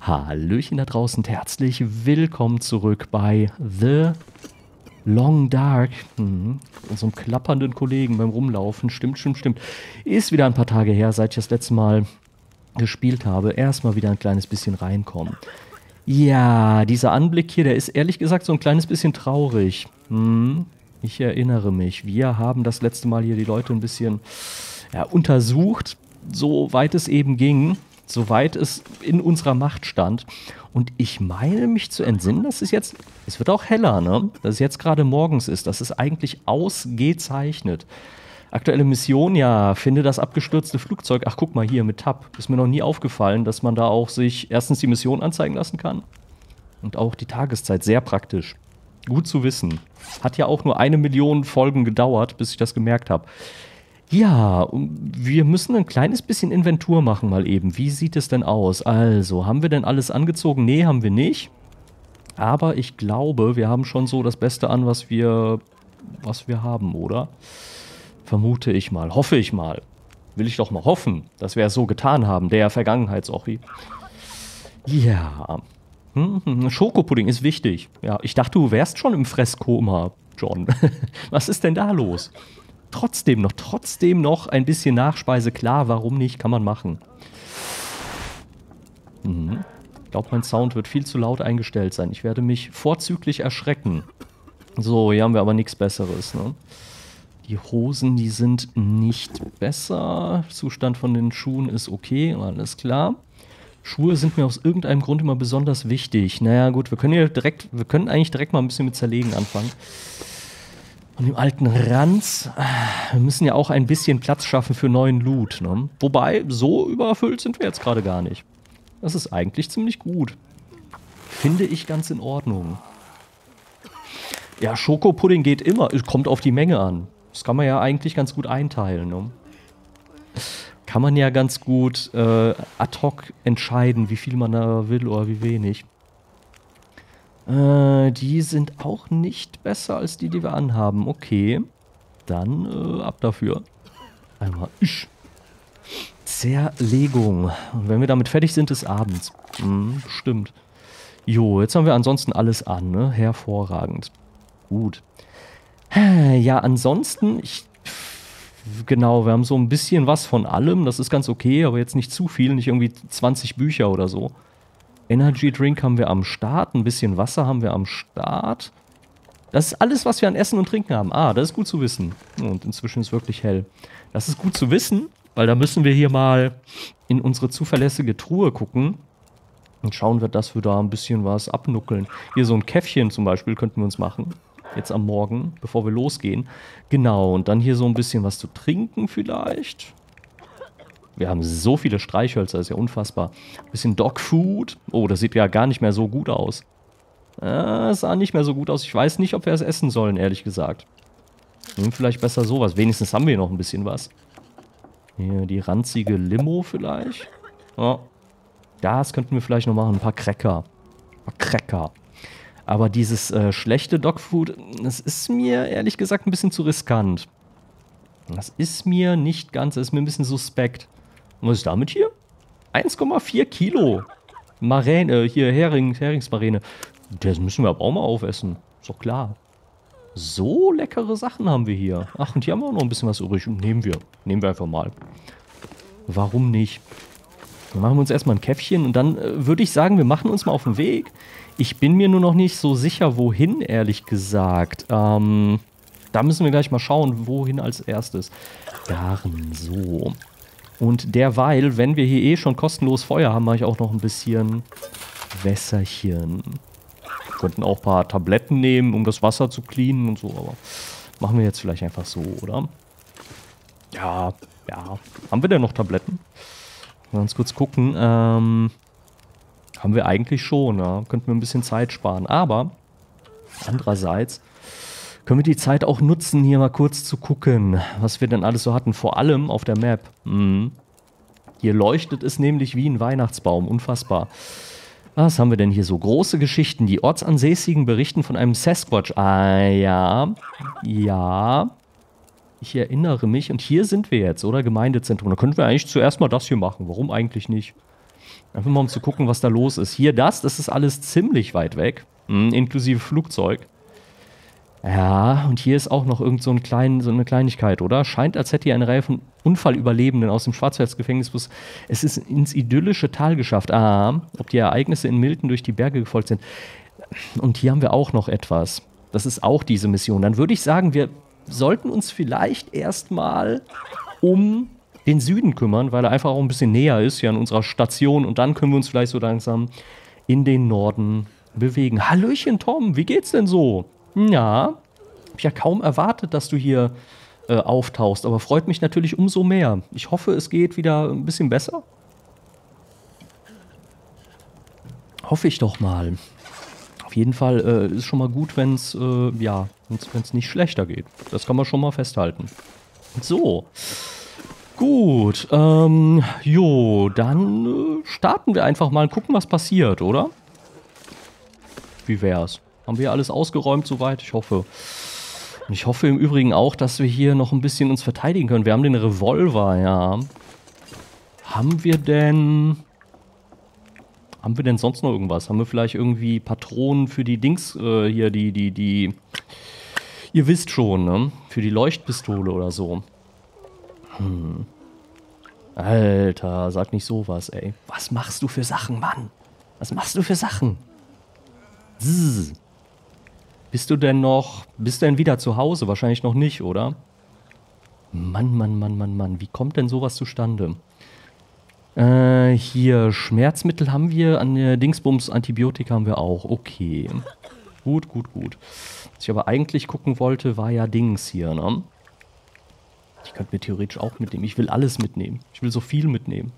Hallöchen da draußen und herzlich willkommen zurück bei The Long Dark. Unserem klappernden Kollegen beim Rumlaufen. Stimmt. Ist wieder ein paar Tage her, seit ich das letzte Mal gespielt habe. Erstmal wieder ein kleines bisschen reinkommen. Ja, dieser Anblick hier, der ist ehrlich gesagt so ein kleines bisschen traurig. Ich erinnere mich, wir haben das letzte Mal hier die Leute ein bisschen untersucht, soweit es eben ging. Soweit es in unserer Macht stand. Und ich meine mich zu entsinnen, dass es jetzt, es wird auch heller, ne? Dass es jetzt gerade morgens ist. Das ist eigentlich ausgezeichnet. Aktuelle Mission, ja, finde das abgestürzte Flugzeug. Ach, guck mal hier mit Tab. Ist mir noch nie aufgefallen, dass man da auch sich erstens die Mission anzeigen lassen kann. Und auch die Tageszeit, sehr praktisch. Gut zu wissen. Hat ja auch nur 1 Million Folgen gedauert, bis ich das gemerkt habe. Ja, wir müssen ein kleines bisschen Inventur machen mal eben. Wie sieht es denn aus? Also, haben wir denn alles angezogen? Nee, haben wir nicht. Aber ich glaube, wir haben schon so das Beste an, was wir haben, oder? Vermute ich mal. Hoffe ich mal. Will ich doch mal hoffen, dass wir es so getan haben. Der Vergangenheitsochi. Ja. Schokopudding ist wichtig. Ja, ich dachte, du wärst schon im Fresskoma, John. Was ist denn da los? Trotzdem noch ein bisschen Nachspeise. Klar, warum nicht? Kann man machen. Ich glaube, mein Sound wird viel zu laut eingestellt sein. Ich werde mich vorzüglich erschrecken. So, hier haben wir aber nichts Besseres, ne? Die Hosen, die sind nicht besser. Zustand von den Schuhen ist okay. Alles klar. Schuhe sind mir aus irgendeinem Grund immer besonders wichtig. Naja, gut, wir können eigentlich direkt mal ein bisschen mit Zerlegen anfangen. Von dem alten Ranz. Wir müssen ja auch ein bisschen Platz schaffen für neuen Loot, ne? Wobei, so überfüllt sind wir jetzt gerade gar nicht. Das ist eigentlich ziemlich gut. Finde ich ganz in Ordnung. Ja, Schokopudding geht immer. Kommt auf die Menge an. Das kann man ja eigentlich ganz gut einteilen, ne? Kann man ja ganz gut ad hoc entscheiden, wie viel man da will oder wie wenig. Die sind auch nicht besser als die, die wir anhaben. Okay. Dann ab dafür. Einmal. Zerlegung. Und wenn wir damit fertig sind, ist abends. Stimmt. Jo, jetzt haben wir ansonsten alles an, ne? Hervorragend. Gut. Ja, ansonsten... Genau, wir haben so ein bisschen was von allem. Das ist ganz okay, aber jetzt nicht zu viel. Nicht irgendwie 20 Bücher oder so. Energy Drink haben wir am Start, ein bisschen Wasser haben wir am Start. Das ist alles, was wir an Essen und Trinken haben. Ah, das ist gut zu wissen. Und inzwischen ist wirklich hell. Das ist gut zu wissen, weil da müssen wir hier mal in unsere zuverlässige Truhe gucken. Und schauen wir, dass wir da ein bisschen was abnuckeln. Hier so ein Käffchen zum Beispiel könnten wir uns machen. Jetzt am Morgen, bevor wir losgehen. Genau, und dann hier so ein bisschen was zu trinken vielleicht. Wir haben so viele Streichhölzer, ist ja unfassbar. Ein bisschen Dogfood. Oh, das sieht ja gar nicht mehr so gut aus. Es sah nicht mehr so gut aus. Ich weiß nicht, ob wir es essen sollen, ehrlich gesagt. Nehmen vielleicht besser sowas. Wenigstens haben wir noch ein bisschen was. Hier, die ranzige Limo vielleicht. Ja. Das könnten wir vielleicht noch machen. Ein paar Cracker. Aber dieses schlechte Dogfood, das ist mir ehrlich gesagt ein bisschen zu riskant. Das ist mir nicht ganz, das ist mir ein bisschen suspekt. Was ist damit hier? 1,4 Kilo. Maräne, hier Heringsmaräne. Das müssen wir aber auch mal aufessen. Ist doch klar. So leckere Sachen haben wir hier. Ach, und hier haben wir auch noch ein bisschen was übrig. Nehmen wir einfach mal. Warum nicht? Dann machen wir uns erstmal ein Käffchen und dann würde ich sagen, wir machen uns mal auf den Weg. Ich bin mir nur noch nicht so sicher, wohin, ehrlich gesagt. Da müssen wir gleich mal schauen, wohin als erstes. Garen, so. Und derweil, wenn wir hier eh schon kostenlos Feuer haben, mache ich auch noch ein bisschen Wässerchen. Wir könnten auch ein paar Tabletten nehmen, um das Wasser zu cleanen und so, aber machen wir jetzt vielleicht einfach so, oder? Ja. Haben wir denn noch Tabletten? Mal ganz kurz gucken. Haben wir eigentlich schon, ja. Könnten wir ein bisschen Zeit sparen, aber andererseits... Können wir die Zeit auch nutzen, hier mal kurz zu gucken, was wir denn alles so hatten. Vor allem auf der Map. Hier leuchtet es nämlich wie ein Weihnachtsbaum. Unfassbar. Was haben wir denn hier so? Große Geschichten. Die Ortsansässigen berichten von einem Sasquatch. Ah, ja. Ja. Ich erinnere mich. Und hier sind wir jetzt, oder? Gemeindezentrum. Da könnten wir eigentlich zuerst mal das hier machen. Warum eigentlich nicht? Einfach mal, um zu gucken, was da los ist. Hier das ist alles ziemlich weit weg. Inklusive Flugzeug. Ja, und hier ist auch noch irgend so eine Kleinigkeit, oder? Scheint, als hätte hier eine Reihe von Unfallüberlebenden aus dem Schwarzwaldsgefängnisbus es ist ins idyllische Tal geschafft. Ah, ob die Ereignisse in Milton durch die Berge gefolgt sind. Und hier haben wir auch noch etwas. Das ist auch diese Mission. Dann würde ich sagen, wir sollten uns vielleicht erstmal um den Süden kümmern, weil er einfach auch ein bisschen näher ist hier an unserer Station. Und dann können wir uns vielleicht so langsam in den Norden bewegen. Hallöchen, Tom, wie geht's denn so? Ja, hab ich ja kaum erwartet, dass du hier auftauchst, aber freut mich natürlich umso mehr. Ich hoffe, es geht wieder ein bisschen besser. Hoffe ich doch mal. Auf jeden Fall ist es schon mal gut, wenn es wenn's nicht schlechter geht. Das kann man schon mal festhalten. So, gut. Jo, dann starten wir einfach mal und gucken, was passiert, oder? Wie wär's? Haben wir alles ausgeräumt soweit? Ich hoffe. Und ich hoffe im Übrigen auch, dass wir hier noch ein bisschen uns verteidigen können. Wir haben den Revolver, ja. Haben wir denn sonst noch irgendwas? Haben wir vielleicht irgendwie Patronen für die Dings hier, die... Ihr wisst schon, ne? Für die Leuchtpistole oder so. Alter, sag nicht sowas, ey. Was machst du für Sachen, Mann? Was machst du für Sachen? Zzz. Bist du denn wieder zu Hause? Wahrscheinlich noch nicht, oder? Mann. Wie kommt denn sowas zustande? Hier, Schmerzmittel haben wir. An der Dingsbums Antibiotika haben wir auch. Okay. Gut. Was ich aber eigentlich gucken wollte, war ja Dings hier, ne? Ich könnte mir theoretisch auch mitnehmen. Ich will alles mitnehmen. Ich will so viel mitnehmen.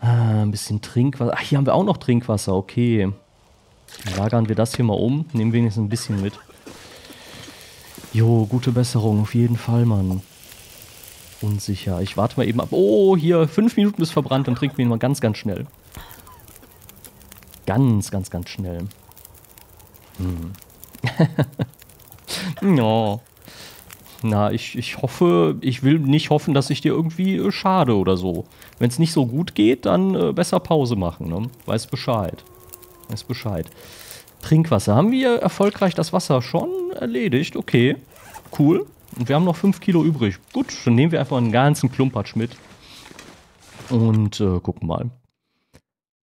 Ein bisschen Trinkwasser. Ach, hier haben wir auch noch Trinkwasser. Okay. Lagern wir das hier mal um. Nehmen wenigstens ein bisschen mit. Jo, gute Besserung. Auf jeden Fall, Mann. Unsicher. Ich warte mal eben ab. Oh, hier. 5 Minuten bis verbrannt. Dann trinken wir ihn mal ganz schnell. Ganz schnell. No. Na, ich will nicht hoffen, dass ich dir irgendwie schade oder so. Wenn es nicht so gut geht, dann besser Pause machen, ne? Weiß Bescheid. Trinkwasser. Haben wir erfolgreich das Wasser schon erledigt? Okay, cool. Und wir haben noch 5 Kilo übrig. Gut, dann nehmen wir einfach einen ganzen Klumpatsch mit. Und gucken mal,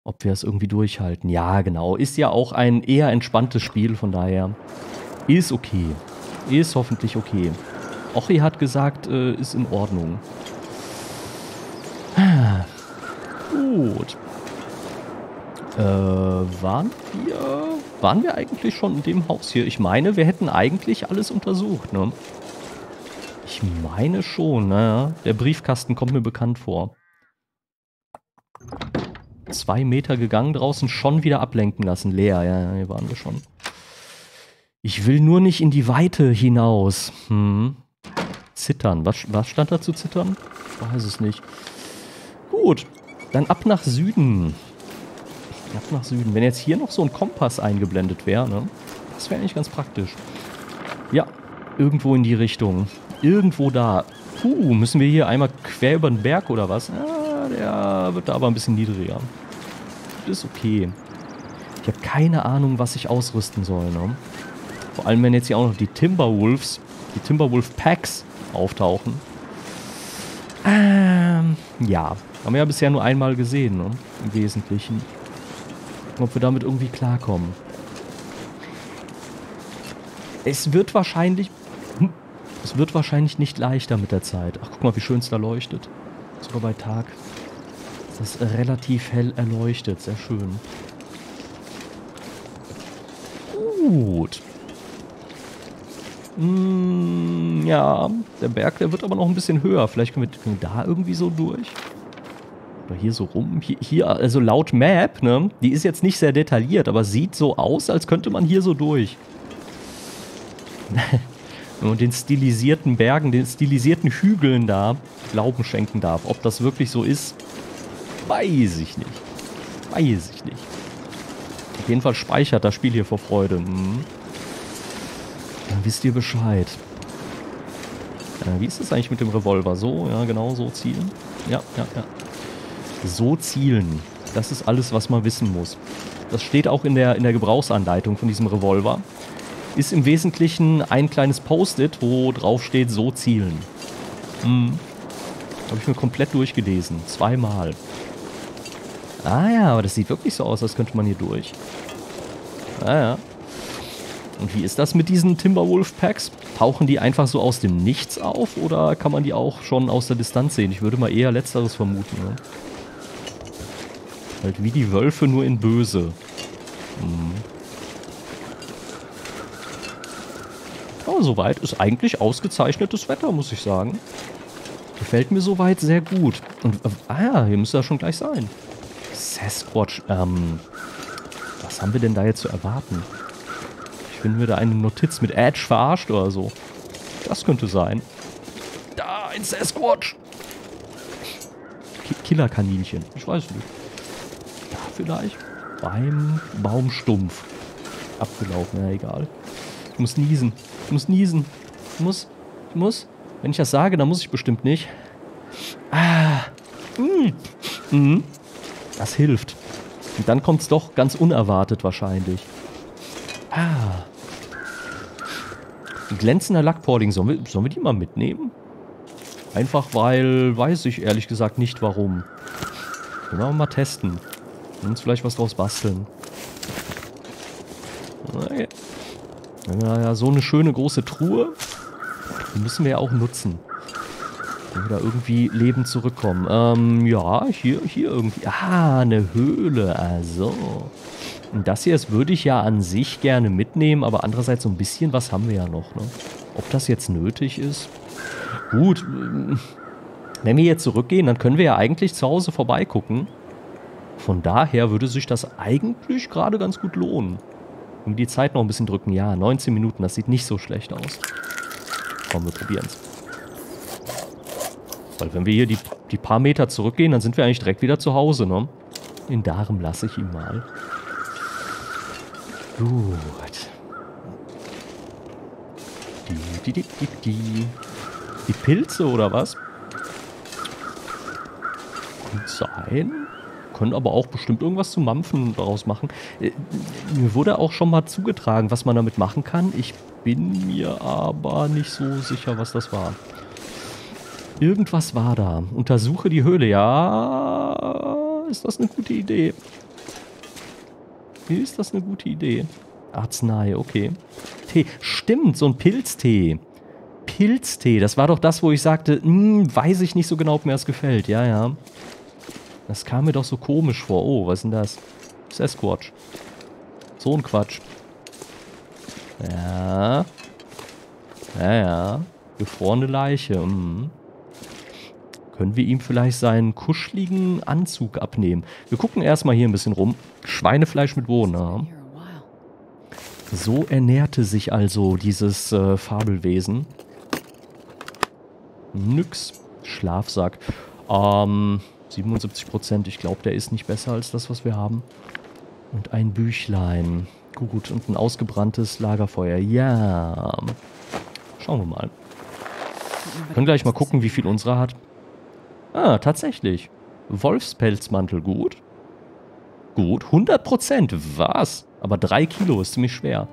ob wir es irgendwie durchhalten. Ja, genau. Ist ja auch ein eher entspanntes Spiel, von daher ist okay. Ist hoffentlich okay. Ochi hat gesagt, ist in Ordnung. Gut. Waren wir eigentlich schon in dem Haus hier? Ich meine, wir hätten eigentlich alles untersucht, ne? Ich meine schon, naja. Der Briefkasten kommt mir bekannt vor. 2 Meter gegangen draußen, schon wieder ablenken lassen. Leer, ja, hier waren wir schon. Ich will nur nicht in die Weite hinaus. Zittern. Was stand da zu zittern? Ich weiß es nicht. Gut, dann ab nach Süden. Wenn jetzt hier noch so ein Kompass eingeblendet wäre, ne? Das wäre eigentlich ganz praktisch. Ja, irgendwo in die Richtung. Irgendwo da. Müssen wir hier einmal quer über den Berg oder was? Ah, der wird da aber ein bisschen niedriger. Das ist okay. Ich habe keine Ahnung, was ich ausrüsten soll, ne? Vor allem, wenn jetzt hier auch noch die Timberwolves, die Timberwolf-Packs auftauchen. Ja. Haben wir ja bisher nur einmal gesehen, ne? Im Wesentlichen. Ob wir damit irgendwie klarkommen. Es wird wahrscheinlich nicht leichter mit der Zeit. Ach, guck mal, wie schön es da leuchtet. Sogar bei Tag ist das relativ hell erleuchtet. Sehr schön. Gut. Ja, der Berg, der wird aber noch ein bisschen höher. Vielleicht können wir da irgendwie so durch. Oder hier so rum. Hier, also laut Map, ne? Die ist jetzt nicht sehr detailliert, aber sieht so aus, als könnte man hier so durch. Wenn man den stilisierten Bergen, den stilisierten Hügeln da Glauben schenken darf. Ob das wirklich so ist, weiß ich nicht. Auf jeden Fall speichert das Spiel hier vor Freude. Dann wisst ihr Bescheid. Wie ist das eigentlich mit dem Revolver? So, ja, genau, so zielen. Ja. So zielen. Das ist alles, was man wissen muss. Das steht auch in der Gebrauchsanleitung von diesem Revolver. Ist im Wesentlichen ein kleines Post-it, wo drauf steht, so zielen. Habe ich mir komplett durchgelesen. Zweimal. Ah ja, aber das sieht wirklich so aus, als könnte man hier durch. Ah ja. Und wie ist das mit diesen Timberwolf-Packs? Tauchen die einfach so aus dem Nichts auf oder kann man die auch schon aus der Distanz sehen? Ich würde mal eher Letzteres vermuten. Ne? Halt wie die Wölfe, nur in Böse. Aber soweit ist eigentlich ausgezeichnetes Wetter, muss ich sagen. Gefällt mir soweit sehr gut. Und, ah ja, hier müsste das schon gleich sein. Sasquatch, was haben wir denn da jetzt zu erwarten? Ich finde mir da eine Notiz mit Edge verarscht oder so. Das könnte sein. Da, ein Sasquatch! Killerkaninchen. Ich weiß nicht. Da vielleicht? Beim Baumstumpf. Abgelaufen, ja egal. Ich muss niesen. Ich muss niesen. Ich muss. Wenn ich das sage, dann muss ich bestimmt nicht. Ah. Das hilft. Und dann kommt es doch ganz unerwartet wahrscheinlich. Ah. Glänzender Lackporting. Sollen wir die mal mitnehmen? Einfach weil, weiß ich ehrlich gesagt nicht warum. Können wir mal testen. Und uns vielleicht was draus basteln. Okay. Ja, so eine schöne große Truhe. Die müssen wir ja auch nutzen. Wenn wir da irgendwie lebend zurückkommen. Ja, hier irgendwie. Ah, eine Höhle. Also. Und das hier, das würde ich ja an sich gerne mitnehmen, aber andererseits so ein bisschen was haben wir ja noch, ne? Ob das jetzt nötig ist? Gut. Wenn wir jetzt zurückgehen, dann können wir ja eigentlich zu Hause vorbeigucken. Von daher würde sich das eigentlich gerade ganz gut lohnen. Und die Zeit noch ein bisschen drücken. Ja, 19 Minuten, das sieht nicht so schlecht aus. Komm, wir probieren es. Weil wenn wir hier die paar Meter zurückgehen, dann sind wir eigentlich direkt wieder zu Hause, ne? Den Darm lasse ich ihm mal. Gut. Die Pilze oder was? Kann sein. Können aber auch bestimmt irgendwas zu Mampfen daraus machen. Mir wurde auch schon mal zugetragen, was man damit machen kann. Ich bin mir aber nicht so sicher, was das war. Irgendwas war da. Untersuche die Höhle. Ja, ist das eine gute Idee? Ist das eine gute Idee? Arznei, okay. Tee. Stimmt, so ein Pilztee. Pilztee, das war doch das, wo ich sagte, weiß ich nicht so genau, ob mir das gefällt. Ja, ja. Das kam mir doch so komisch vor. Oh, was ist denn das? Sasquatch. So ein Quatsch. Ja. Ja, ja. Gefrorene Leiche. Können wir ihm vielleicht seinen kuscheligen Anzug abnehmen? Wir gucken erstmal hier ein bisschen rum. Schweinefleisch mit Bohnen. Ja. So ernährte sich also dieses Fabelwesen. Nix. Schlafsack. 77%. Ich glaube, der ist nicht besser als das, was wir haben. Und ein Büchlein. Gut. Und ein ausgebranntes Lagerfeuer. Ja. Schauen wir mal. Wir können gleich mal gucken, wie viel unsere hat. Ah, tatsächlich. Wolfspelzmantel, gut. Gut, 100%. Was? Aber 3 Kilo ist ziemlich schwer.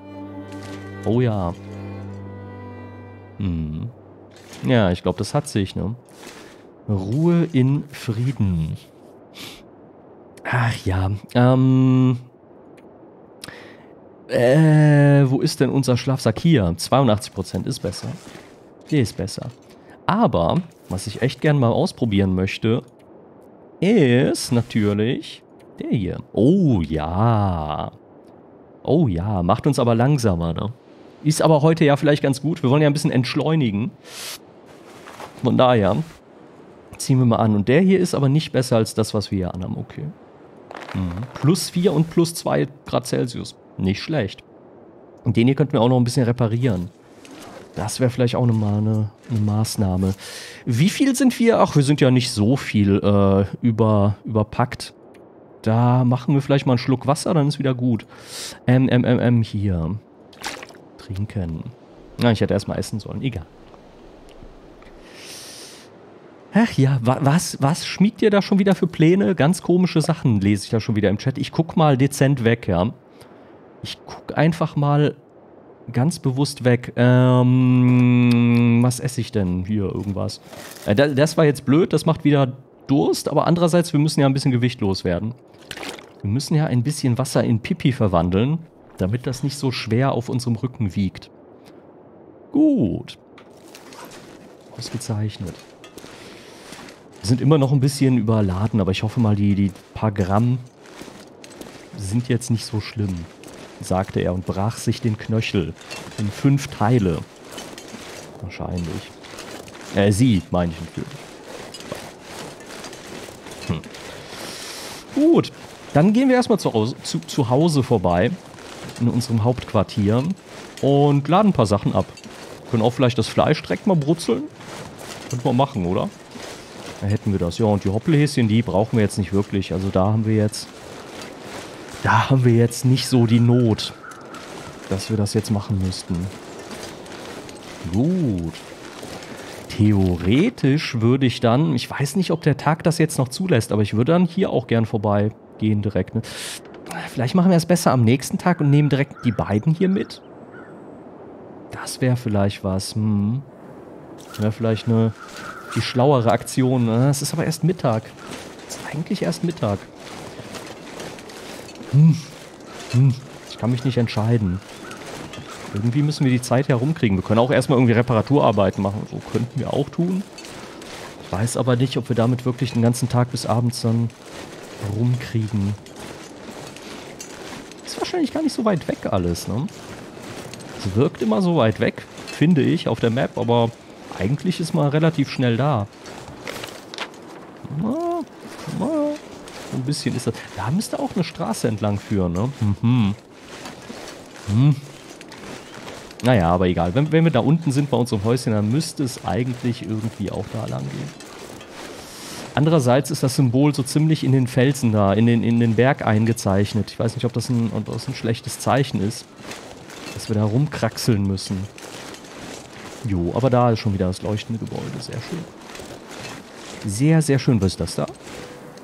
Oh ja. Ja, ich glaube, das hat sich, ne? Ruhe in Frieden. Ach ja. Wo ist denn unser Schlafsack? Hier, 82% ist besser. Der ist besser. Aber, was ich echt gern mal ausprobieren möchte, ist natürlich der hier. Oh ja. Oh ja, macht uns aber langsamer, ne? Ist aber heute ja vielleicht ganz gut. Wir wollen ja ein bisschen entschleunigen. Von daher ziehen wir mal an. Und der hier ist aber nicht besser als das, was wir hier anhaben. Okay. Plus 4 und plus 2 Grad Celsius. Nicht schlecht. Und den hier könnten wir auch noch ein bisschen reparieren. Das wäre vielleicht auch eine Maßnahme. Wie viel sind wir? Ach, wir sind ja nicht so viel überpackt. Da machen wir vielleicht mal einen Schluck Wasser, dann ist wieder gut. Hier. Trinken. Na, ich hätte erstmal essen sollen. Egal. Ach ja, was schmiegt ihr da schon wieder für Pläne? Ganz komische Sachen lese ich da schon wieder im Chat. Ich guck mal dezent weg, ja. Ich guck einfach mal ganz bewusst weg. Was esse ich denn hier? Irgendwas. Das war jetzt blöd, das macht wieder Durst, aber andererseits, wir müssen ja ein bisschen Gewicht loswerden. Wir müssen ja ein bisschen Wasser in Pipi verwandeln, damit das nicht so schwer auf unserem Rücken wiegt. Gut. Ausgezeichnet. Wir sind immer noch ein bisschen überladen, aber ich hoffe mal, die paar Gramm sind jetzt nicht so schlimm, sagte er und brach sich den Knöchel in 5 Teile. Wahrscheinlich. Sie, meine ich natürlich. Gut, dann gehen wir erstmal zu Hause vorbei, in unserem Hauptquartier, und laden ein paar Sachen ab. Können auch vielleicht das Fleisch direkt mal brutzeln. Könnten wir machen, oder? Da hätten wir das. Ja, und die Hoppelhäschen, die brauchen wir jetzt nicht wirklich. Also da haben wir jetzt nicht so die Not, dass wir das jetzt machen müssten. Gut. Theoretisch würde ich dann, ich weiß nicht, ob der Tag das jetzt noch zulässt, aber ich würde dann hier auch gern vorbeigehen direkt. Ne? Vielleicht machen wir es besser am nächsten Tag und nehmen direkt die beiden hier mit. Das wäre vielleicht was. Wäre vielleicht die schlauere Aktion. Ne? Es ist aber erst Mittag. Es ist eigentlich erst Mittag. Ich kann mich nicht entscheiden. Irgendwie müssen wir die Zeit herumkriegen. Wir können auch erstmal irgendwie Reparaturarbeiten machen. So könnten wir auch tun. Ich weiß aber nicht, ob wir damit wirklich den ganzen Tag bis abends dann rumkriegen. Ist wahrscheinlich gar nicht so weit weg alles, ne? Es wirkt immer so weit weg, finde ich, auf der Map. Aber eigentlich ist man relativ schnell da. So ein bisschen ist das. Da müsste auch eine Straße entlang führen, ne? Naja, aber egal. Wenn wir da unten sind bei unserem Häuschen, dann müsste es eigentlich irgendwie auch da lang gehen. Andererseits ist das Symbol so ziemlich in den Felsen da, in den Berg eingezeichnet. Ich weiß nicht, ob das ein schlechtes Zeichen ist, dass wir da rumkraxeln müssen. Jo, aber da ist schon wieder das leuchtende Gebäude. Sehr schön. Sehr, sehr schön. Was ist das da?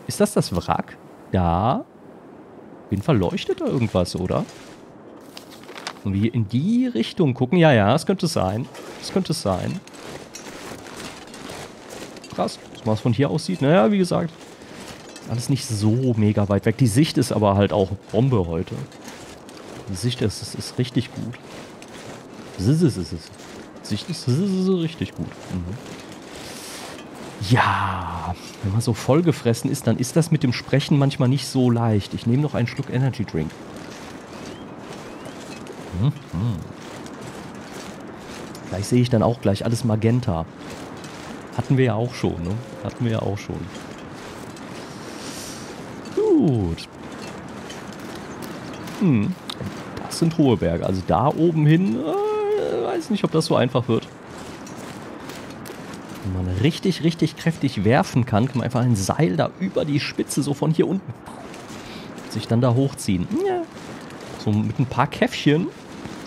Ist das das Wrack? Da. Auf jeden Fall leuchtet da irgendwas, oder? Und wir in die Richtung gucken. Ja, ja, es könnte sein. Es könnte sein. Krass, dass man es von hier aussieht. Naja, wie gesagt, alles nicht so mega weit weg. Die Sicht ist aber halt auch Bombe heute. Die Sicht ist richtig gut. Sicht ist richtig gut. Ja, wenn man so vollgefressen ist, dann ist das mit dem Sprechen manchmal nicht so leicht. Ich nehme noch einen Schluck Energy Drink. Vielleicht sehe ich dann auch gleich alles magenta. Hatten wir ja auch schon, ne? Gut. Das sind hohe Berge. Also da oben hin, weiß nicht, ob das so einfach wird. Wenn man richtig, richtig kräftig werfen kann man einfach ein Seil da über die Spitze, so von hier unten. Sich dann da hochziehen. Ja. So mit ein paar Käffchen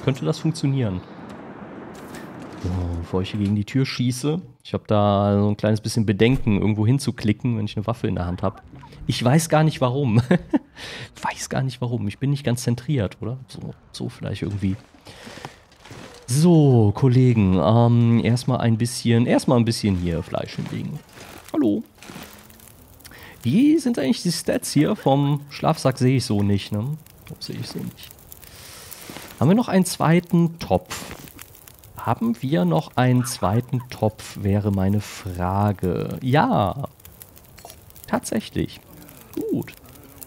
könnte das funktionieren. So, bevor ich hier gegen die Tür schieße. Ich habe da so ein kleines bisschen Bedenken, irgendwo hinzuklicken, wenn ich eine Waffe in der Hand habe. Ich weiß gar nicht, warum. Ich bin nicht ganz zentriert, oder? So vielleicht irgendwie. So, Kollegen. Erstmal ein bisschen hier Fleisch hinlegen. Hallo. Wie sind eigentlich die Stats hier? Vom Schlafsack sehe ich so nicht, ne? Sehe ich so nicht. Haben wir noch einen zweiten Topf? Wäre meine Frage. Ja. Tatsächlich. Gut.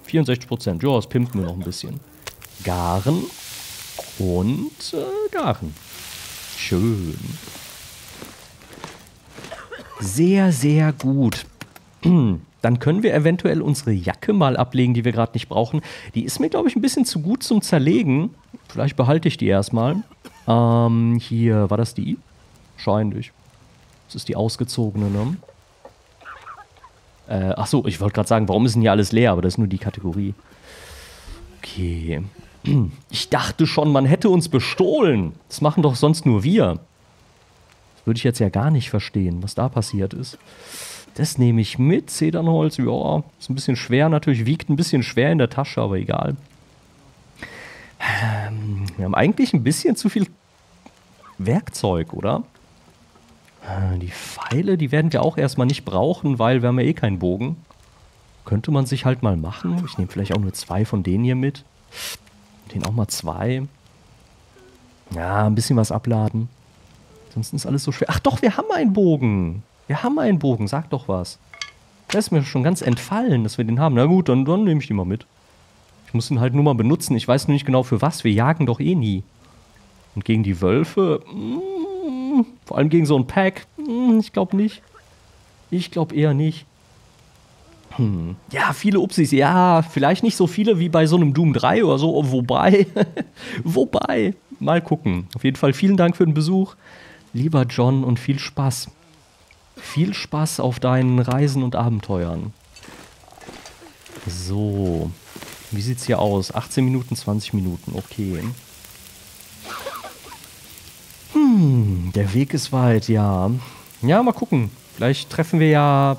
64%. Ja, das pimpen wir noch ein bisschen. Garen. Und garen. Schön. Sehr, sehr gut. Dann können wir eventuell unsere Jacke mal ablegen, die wir gerade nicht brauchen. Die ist mir, glaube ich, ein bisschen zu gut zum Zerlegen. Vielleicht behalte ich die erstmal. Hier, war das die? Wahrscheinlich. Das ist die ausgezogene, ne? Achso, ich wollte gerade sagen, warum ist denn hier alles leer? Aber das ist nur die Kategorie. Okay. Ich dachte schon, man hätte uns bestohlen. Das machen doch sonst nur wir. Das würde ich jetzt ja gar nicht verstehen, was da passiert ist. Das nehme ich mit. Zedernholz, ja. Ist ein bisschen schwer natürlich. Wiegt ein bisschen schwer in der Tasche, aber egal. Wir haben eigentlich ein bisschen zu viel Werkzeug, oder? Die Pfeile, die werden wir auch erstmal nicht brauchen, weil wir haben ja eh keinen Bogen. Könnte man sich halt mal machen. Ich nehme vielleicht auch nur 2 von denen hier mit. Den auch mal 2. Ja, ein bisschen was abladen. Ansonsten ist alles so schwer. Ach doch, wir haben einen Bogen. Wir haben einen Bogen, sag doch was. Das ist mir schon ganz entfallen, dass wir den haben. Na gut, dann nehme ich den mal mit. Ich muss ihn halt nur mal benutzen. Ich weiß nur nicht genau für was. Wir jagen doch eh nie. Und gegen die Wölfe... vor allem gegen so ein Pack. Ich glaube nicht. Ich glaube eher nicht. Ja, viele Upsis. Ja, vielleicht nicht so viele wie bei so einem Doom 3 oder so. Wobei, mal gucken. Auf jeden Fall vielen Dank für den Besuch. Lieber John, und viel Spaß. Viel Spaß auf deinen Reisen und Abenteuern. So. Wie sieht's hier aus? 18 Minuten, 20 Minuten. Okay. Der Weg ist weit, ja. Ja, mal gucken. Vielleicht treffen wir ja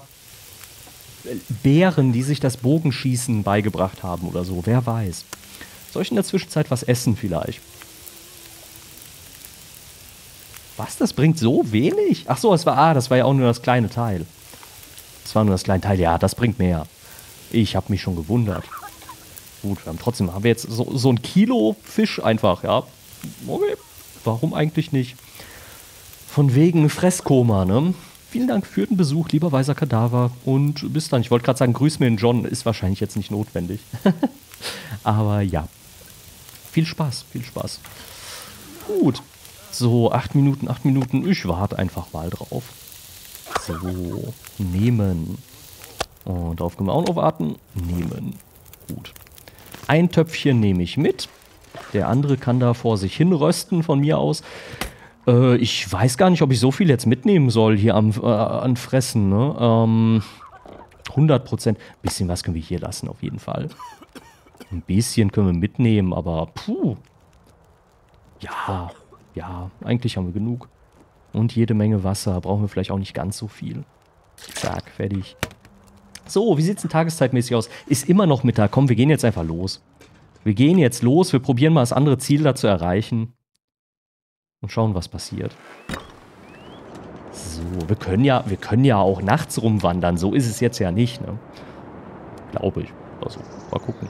Bären, die sich das Bogenschießen beigebracht haben oder so. Wer weiß. Soll ich in der Zwischenzeit was essen vielleicht? Was? Das bringt so wenig? Ach so, das war ja auch nur das kleine Teil. Das war nur das kleine Teil. Ja, das bringt mehr. Ich habe mich schon gewundert. Gut, haben wir jetzt so ein Kilo Fisch einfach, ja. Okay. Warum eigentlich nicht? Von wegen Fresskoma, ne? Vielen Dank für den Besuch, lieber weiser Kadaver. Und bis dann. Ich wollte gerade sagen, grüß mir den John. Ist wahrscheinlich jetzt nicht notwendig. Aber ja. Viel Spaß, viel Spaß. Gut. So, 8 Minuten. Ich warte einfach mal drauf. So, nehmen. Und darauf können wir auch noch warten. Nehmen. Gut. Ein Töpfchen nehme ich mit. Der andere kann da vor sich hin rösten, von mir aus. Ich weiß gar nicht, ob ich so viel jetzt mitnehmen soll hier an Fressen. Ne? 100%. Bisschen was können wir hier lassen, auf jeden Fall. Ein bisschen können wir mitnehmen, aber puh. Ja, ja, eigentlich haben wir genug. Und jede Menge Wasser. Brauchen wir vielleicht auch nicht ganz so viel. Zack, fertig. So, wie sieht es denn tageszeitmäßig aus? Ist immer noch Mittag. Komm, wir gehen jetzt einfach los. Wir gehen jetzt los, wir probieren mal das andere Ziel da zu erreichen. Und schauen, was passiert. So, wir können ja auch nachts rumwandern. So ist es jetzt ja nicht, ne? Glaube ich. Also, mal gucken.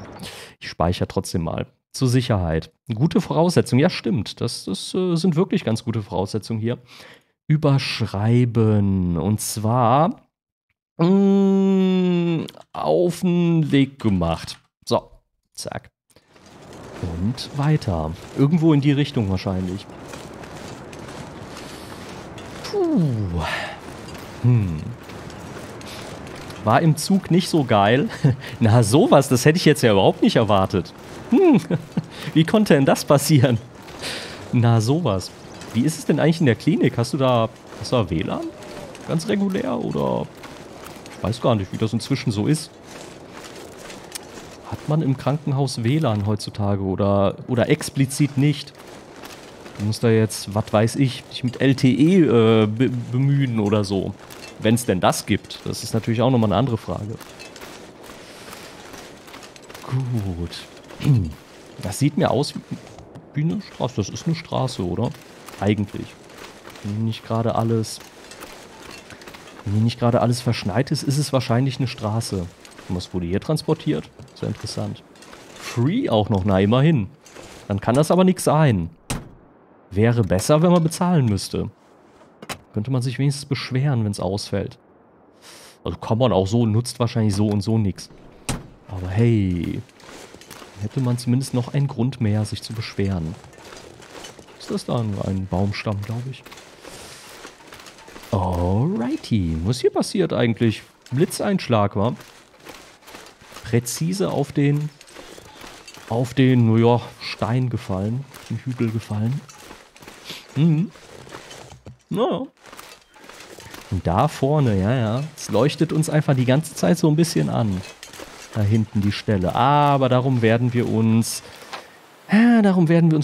Ich speichere trotzdem mal. Zur Sicherheit. Gute Voraussetzungen. Ja, stimmt. Das sind wirklich ganz gute Voraussetzungen hier. Überschreiben. Und zwar auf den Weg gemacht. So, zack. Und weiter. Irgendwo in die Richtung wahrscheinlich. Puh. War im Zug nicht so geil. Na sowas, das hätte ich jetzt ja überhaupt nicht erwartet. Wie konnte denn das passieren? Na sowas. Wie ist es denn eigentlich in der Klinik? Hast du da WLAN? Ganz regulär oder? Ich weiß gar nicht, wie das inzwischen so ist. Hat man im Krankenhaus WLAN heutzutage oder explizit nicht? Du musst da jetzt, was weiß ich, dich mit LTE bemühen oder so. Wenn es denn das gibt. Das ist natürlich auch nochmal eine andere Frage. Gut. Das sieht mir aus wie eine Straße. Das ist eine Straße, oder? Eigentlich. Wenn nicht gerade alles verschneit ist, ist es wahrscheinlich eine Straße. Was wurde hier transportiert? Sehr interessant. Free auch noch, na immerhin. Dann kann das aber nichts sein. Wäre besser, wenn man bezahlen müsste. Könnte man sich wenigstens beschweren, wenn es ausfällt. Also kann man auch so, nutzt wahrscheinlich so und so nichts. Aber hey, hätte man zumindest noch einen Grund mehr, sich zu beschweren. Ist das dann ein Baumstamm, glaube ich. Alrighty, was hier passiert eigentlich? Blitzeinschlag, wa? Präzise auf den ja, Stein gefallen, auf den Hügel gefallen. Naja. Und da vorne, ja. Es leuchtet uns einfach die ganze Zeit so ein bisschen an. Da hinten die Stelle. Aber darum werden wir uns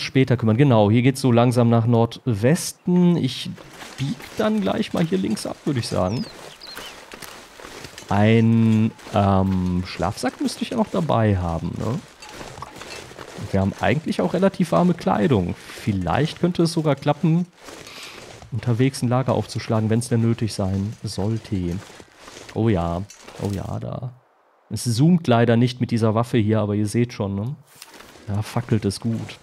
später kümmern. Genau, hier geht es so langsam nach Nordwesten. Ich biege dann gleich mal hier links ab, würde ich sagen. Ein Schlafsack müsste ich ja noch dabei haben, ne? Wir haben eigentlich auch relativ warme Kleidung. Vielleicht könnte es sogar klappen, unterwegs ein Lager aufzuschlagen, wenn es denn nötig sein sollte. Oh ja, da. Es zoomt leider nicht mit dieser Waffe hier, aber ihr seht schon, ne? Da fackelt es gut.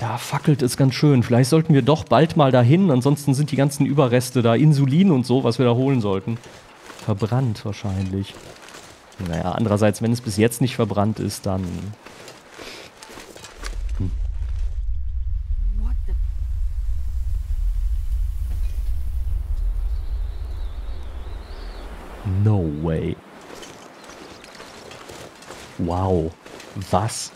Da fackelt es ganz schön. Vielleicht sollten wir doch bald mal dahin, ansonsten sind die ganzen Überreste da, Insulin und so, was wir da holen sollten, verbrannt wahrscheinlich. Naja, andererseits, wenn es bis jetzt nicht verbrannt ist, dann... Hm. No way. Wow. Was?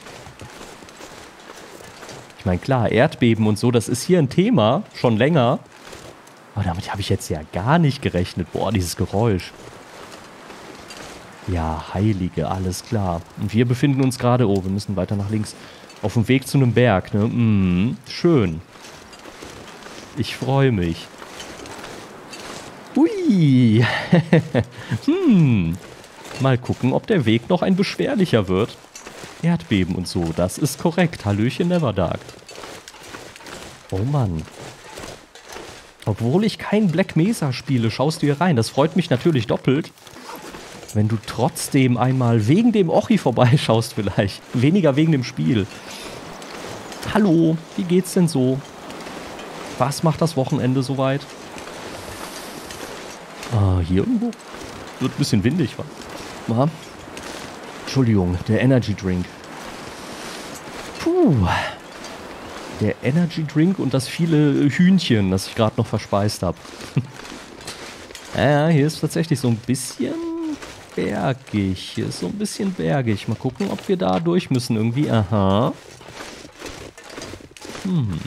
Ich meine, klar, Erdbeben und so, das ist hier ein Thema, schon länger. Aber damit habe ich jetzt ja gar nicht gerechnet. Boah, dieses Geräusch. Ja, Heilige, alles klar. Und wir befinden uns gerade, oh, wir müssen weiter nach links, auf dem Weg zu einem Berg, ne? Mm, schön. Ich freue mich. Ui. Hm. Mal gucken, ob der Weg noch ein beschwerlicher wird. Erdbeben und so, das ist korrekt. Hallöchen, Neverdark. Oh Mann. Obwohl ich kein Black Mesa spiele, schaust du hier rein. Das freut mich natürlich doppelt. Wenn du trotzdem einmal wegen dem Ochi vorbeischaust vielleicht. Weniger wegen dem Spiel. Hallo, wie geht's denn so? Was macht das Wochenende soweit? Ah, hier irgendwo? Wird ein bisschen windig, was? Na? Entschuldigung, der Energy Drink. Puh. Der Energy Drink und das viele Hühnchen, das ich gerade noch verspeist habe. Ja, hier ist tatsächlich so ein bisschen... bergig. Hier ist so ein bisschen bergig. Mal gucken, ob wir da durch müssen irgendwie. Aha. Hm.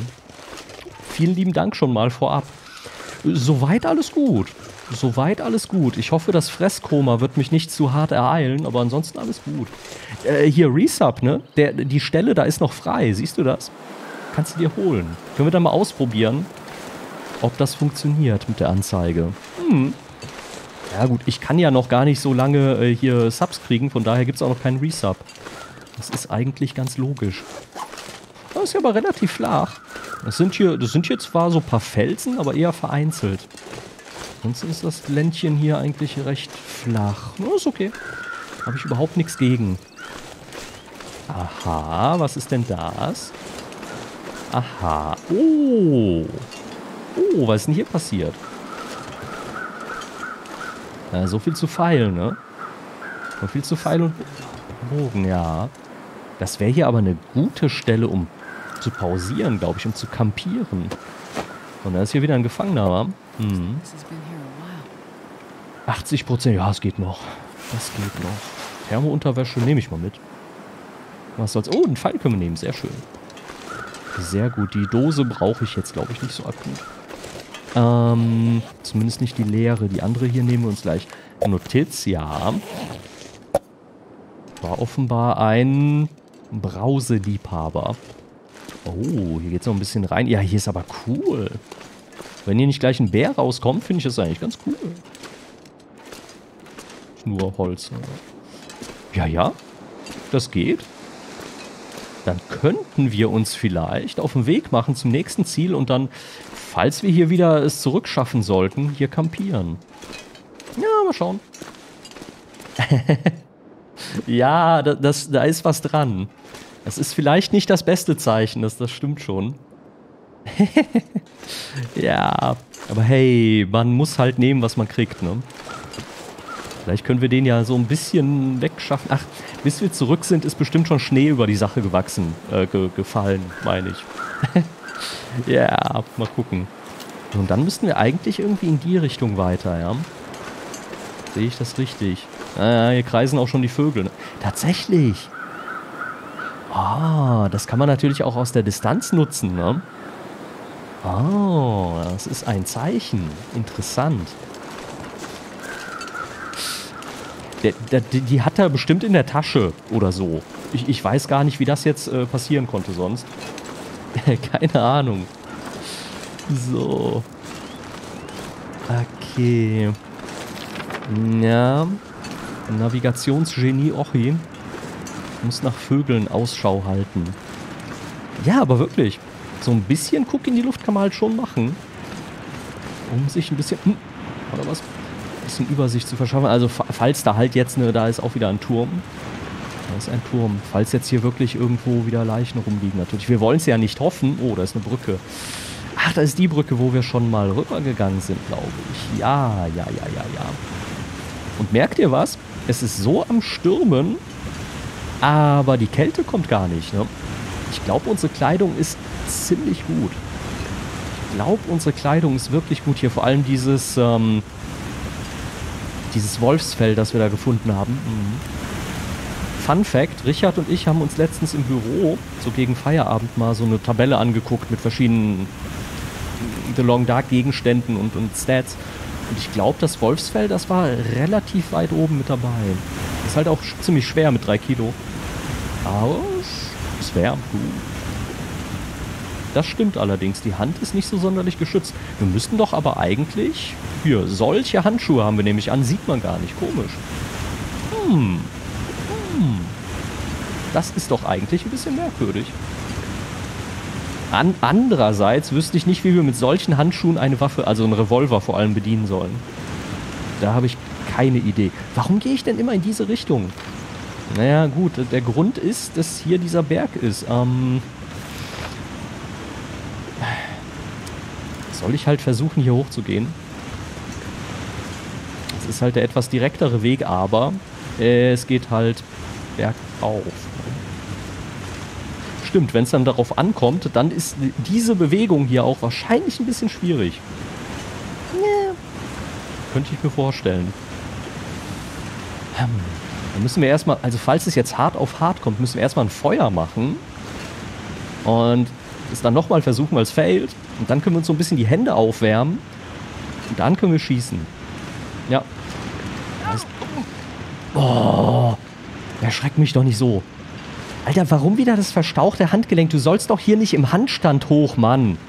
Vielen lieben Dank schon mal vorab. Soweit alles gut. Soweit alles gut. Ich hoffe, das Fresskoma wird mich nicht zu hart ereilen, aber ansonsten alles gut. Hier, Resub, ne? Die Stelle da ist noch frei. Siehst du das? Kannst du dir holen. Können wir da mal ausprobieren, ob das funktioniert mit der Anzeige. Hm. Ja gut, ich kann ja noch gar nicht so lange hier Subs kriegen, von daher gibt es auch noch keinen Resub. Das ist eigentlich ganz logisch. Das ist ja aber relativ flach. Das sind hier zwar so ein paar Felsen, aber eher vereinzelt. Sonst ist das Ländchen hier eigentlich recht flach. Oh, ist okay. Habe ich überhaupt nichts gegen. Aha, was ist denn das? Aha. Oh. Oh, was ist denn hier passiert? So viel zu Pfeil, ne? So viel zu Pfeil und Bogen, ja. Das wäre hier aber eine gute Stelle, um zu pausieren, glaube ich, um zu kampieren. Und da ist hier wieder ein Gefangener, wa? Mhm. 80%, ja, es geht noch. Das geht noch. Thermounterwäsche nehme ich mal mit. Was soll's? Oh, einen Pfeil können wir nehmen, sehr schön. Sehr gut, die Dose brauche ich jetzt, glaube ich, nicht so akut. Zumindest nicht die leere. Die andere hier nehmen wir uns gleich. Notiz, ja. War offenbar ein Brauseliebhaber. Oh, hier geht's noch ein bisschen rein. Ja, hier ist aber cool. Wenn hier nicht gleich ein Bär rauskommt, finde ich das eigentlich ganz cool. Nur Holz. Ja, ja. Das geht. Dann könnten wir uns vielleicht auf den Weg machen zum nächsten Ziel und dann, falls wir hier wieder es zurückschaffen sollten, hier kampieren. Ja, mal schauen. Ja, da ist was dran. Das ist vielleicht nicht das beste Zeichen, das stimmt schon. Ja, aber hey, man muss halt nehmen, was man kriegt, ne? Vielleicht können wir den ja so ein bisschen wegschaffen. Ach, bis wir zurück sind, ist bestimmt schon Schnee über die Sache gewachsen, gefallen, meine ich. Ja, yeah, mal gucken. Und dann müssten wir eigentlich irgendwie in die Richtung weiter, ja? Sehe ich das richtig? Ah, hier kreisen auch schon die Vögel. Ne? Tatsächlich! Ah, das kann man natürlich auch aus der Distanz nutzen, ne? Oh, das ist ein Zeichen. Interessant. Die hat er bestimmt in der Tasche oder so. Ich weiß gar nicht, wie das jetzt passieren konnte sonst. Keine Ahnung. So. Okay. Ja, Navigationsgenie Ochi muss nach Vögeln Ausschau halten. Ja, aber wirklich, so ein bisschen Guck in die Luft kann man halt schon machen, um sich ein bisschen, oder was, ein bisschen Übersicht zu verschaffen. Also falls da halt jetzt, ne, da ist auch wieder ein Turm. Da ist ein Turm. Falls jetzt hier wirklich irgendwo wieder Leichen rumliegen, natürlich. Wir wollen es ja nicht hoffen. Oh, da ist eine Brücke. Ach, da ist die Brücke, wo wir schon mal rübergegangen sind, glaube ich. Ja, ja, ja, ja, ja. Und merkt ihr was? Es ist so am Stürmen, aber die Kälte kommt gar nicht, ne? Ich glaube, unsere Kleidung ist ziemlich gut. Ich glaube, unsere Kleidung ist wirklich gut hier. Vor allem dieses, dieses Wolfsfell, das wir da gefunden haben. Fun Fact, Richard und ich haben uns letztens im Büro, so gegen Feierabend, mal so eine Tabelle angeguckt mit verschiedenen The Long Dark Gegenständen und Stats. Und ich glaube, das Wolfsfell, das war relativ weit oben mit dabei. Ist halt auch ziemlich schwer mit 3 Kilo. Aber es wäre gut. Das stimmt allerdings, die Hand ist nicht so sonderlich geschützt. Wir müssten doch aber eigentlich... Hier, solche Handschuhe haben wir nämlich an, sieht man gar nicht. Komisch. Das ist doch eigentlich ein bisschen merkwürdig. Andererseits wüsste ich nicht, wie wir mit solchen Handschuhen eine Waffe, also einen Revolver vor allem, bedienen sollen. Da habe ich keine Idee. Warum gehe ich denn immer in diese Richtung? Naja, gut, der Grund ist, dass hier dieser Berg ist. Soll ich halt versuchen, hier hochzugehen? Das ist halt der etwas direktere Weg, aber es geht halt bergauf. Stimmt, wenn es dann darauf ankommt, dann ist diese Bewegung hier auch wahrscheinlich ein bisschen schwierig. Ja. Könnte ich mir vorstellen. Dann müssen wir erstmal, also falls es jetzt hart auf hart kommt, müssen wir erstmal ein Feuer machen. Und es dann nochmal versuchen, weil es failt. Und dann können wir uns so ein bisschen die Hände aufwärmen. Und dann können wir schießen. Ja. Oh, erschreck mich doch nicht so. Alter, warum wieder das verstauchte Handgelenk? Du sollst doch hier nicht im Handstand hoch, Mann.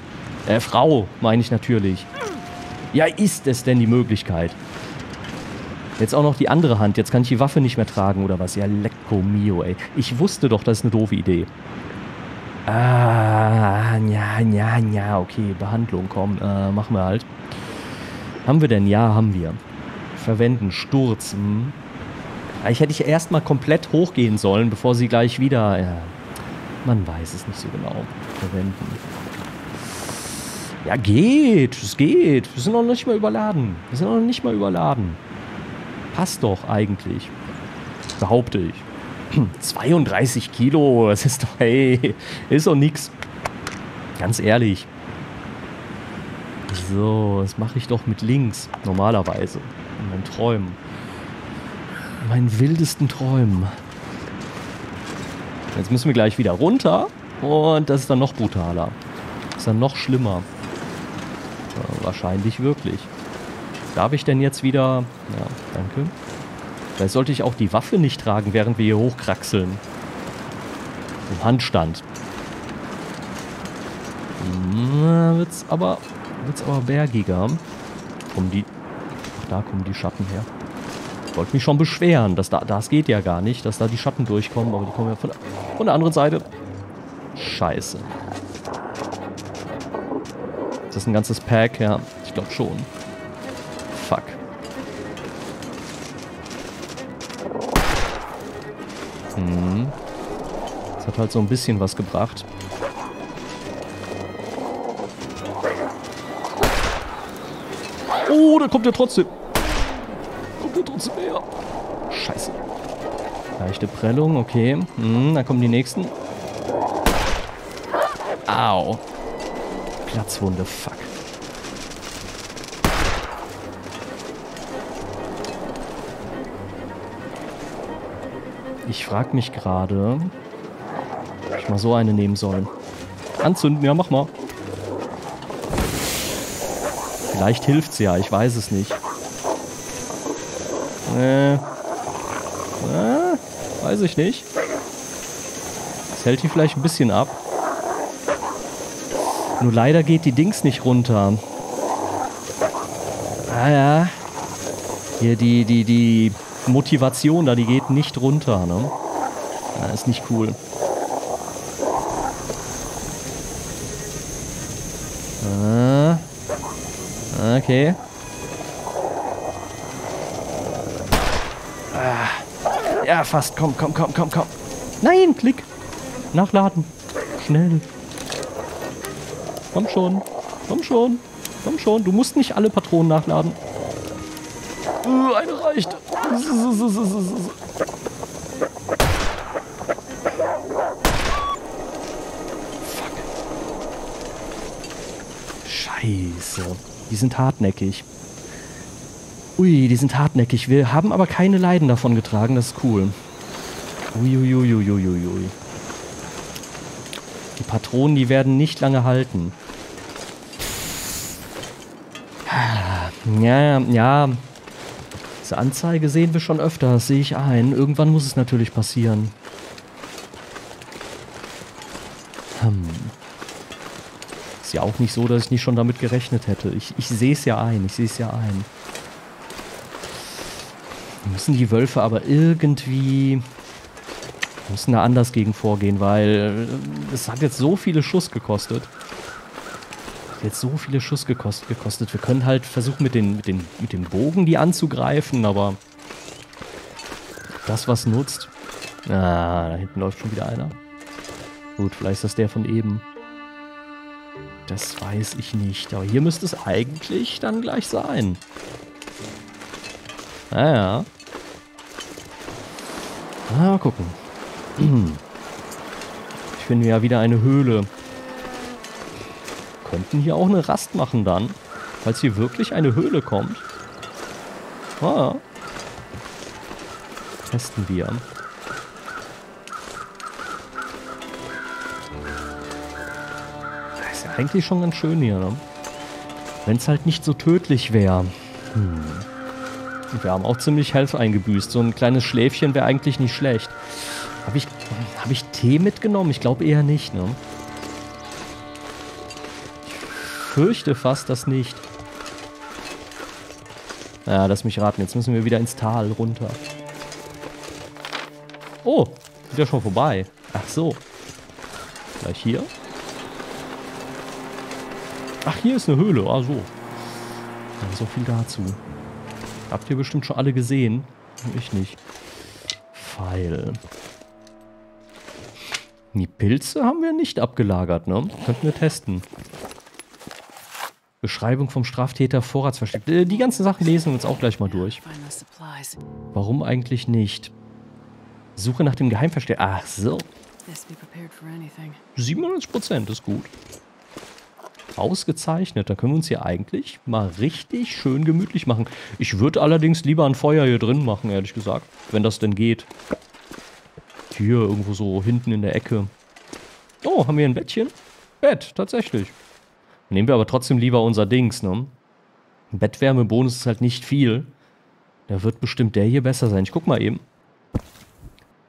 Frau, meine ich natürlich. Ja, ist es denn die Möglichkeit? Jetzt auch noch die andere Hand. Jetzt kann ich die Waffe nicht mehr tragen, oder was? Ja, lecco mio, ey. Ich wusste doch, das ist eine doofe Idee. Ah, ja, ja, ja, okay. Behandlung, komm, machen wir halt. Haben wir denn? Ja, haben wir. Verwenden, Sturzen. Ich hätte ich erstmal komplett hochgehen sollen, bevor sie gleich wieder... man weiß es nicht so genau. Verwenden. Ja, geht. Es geht. Wir sind noch nicht mal überladen. Wir sind noch nicht mal überladen. Passt doch eigentlich. Behaupte ich. 32 Kilo. Das ist doch... Hey, ist doch nix. Ganz ehrlich. So, das mache ich doch mit links. Normalerweise. In meinen Träumen. Meinen wildesten Träumen. Jetzt müssen wir gleich wieder runter. Und das ist dann noch brutaler. Das ist dann noch schlimmer. Ja, wahrscheinlich wirklich. Darf ich denn jetzt wieder... Ja, danke. Vielleicht sollte ich auch die Waffe nicht tragen, während wir hier hochkraxeln. Im Handstand. Na, wird's aber bergiger. Ach, da kommen die Schatten her. Ich wollte mich schon beschweren, dass das geht ja gar nicht, dass da die Schatten durchkommen, aber die kommen ja von der anderen Seite. Scheiße. Ist das ein ganzes Pack? Ja, ich glaube schon. Fuck. Das hat halt so ein bisschen was gebracht. Oh, da kommt er trotzdem. Scheiße. Leichte Prellung, okay. Da kommen die nächsten. Au. Platzwunde, fuck. Ich frag mich gerade, ob ich mal so eine nehmen soll. Anzünden, ja, mach mal. Vielleicht hilft's ja, ich weiß es nicht. Weiß ich nicht. Das hält die vielleicht ein bisschen ab. Nur leider geht die Dings nicht runter. Ah ja. hier die Motivation da, die geht nicht runter, ne? Ja, ist nicht cool. Okay. Ja, fast. Komm. Nein, klick. Nachladen. Schnell. Komm schon. Du musst nicht alle Patronen nachladen. Eine reicht. Fuck. Scheiße. Die sind hartnäckig. Ui, die sind hartnäckig. Wir haben aber keine Leiden davon getragen. Das ist cool. Uiuiuiuiuiui. Die Patronen, die werden nicht lange halten. Ja. Diese Anzeige sehen wir schon öfter. Das sehe ich ein. Irgendwann muss es natürlich passieren. Ist ja auch nicht so, dass ich nicht schon damit gerechnet hätte. Ich sehe es ja ein. Wir müssen die Wölfe aber irgendwie... Wir müssen da anders gegen vorgehen, weil es hat jetzt so viele Schuss gekostet. Wir können halt versuchen, mit dem Bogen die anzugreifen, aber das, was nutzt... Ah, da hinten läuft schon wieder einer. Gut, vielleicht ist das der von eben. Das weiß ich nicht, aber hier müsste es eigentlich dann gleich sein. Naja. Mal gucken. Ich finde ja wieder eine Höhle. Wir könnten hier auch eine Rast machen dann. Falls hier wirklich eine Höhle kommt. Ah. Testen wir. Das ist ja eigentlich schon ganz schön hier, ne? Wenn es halt nicht so tödlich wäre. Und wir haben auch ziemlich Health eingebüßt. So ein kleines Schläfchen wäre eigentlich nicht schlecht. Hab ich Tee mitgenommen? Ich glaube eher nicht, ne? Ich fürchte fast das nicht. Ja, lass mich raten. Jetzt müssen wir wieder ins Tal runter. Oh, ist ja schon vorbei. Ach so. Gleich hier. Ach, hier ist eine Höhle. Ah, so. Ja, so viel dazu. Habt ihr bestimmt schon alle gesehen. Ich nicht. Pfeil. Die Pilze haben wir nicht abgelagert, ne? Könnten wir testen. Beschreibung vom Straftäter, Vorratsversteck. Die ganzen Sachen lesen wir uns auch gleich mal durch. Warum eigentlich nicht? Suche nach dem Geheimversteck. Ach so. 97%, ist gut. Ausgezeichnet. Da können wir uns hier eigentlich mal richtig schön gemütlich machen. Ich würde allerdings lieber ein Feuer hier drin machen, ehrlich gesagt. Wenn das denn geht. Hier, irgendwo so hinten in der Ecke. Oh, haben wir ein Bettchen? Bett, tatsächlich. Nehmen wir aber trotzdem lieber unser Dings, ne? Bettwärmebonus ist halt nicht viel. Da wird bestimmt der hier besser sein. Ich guck mal eben.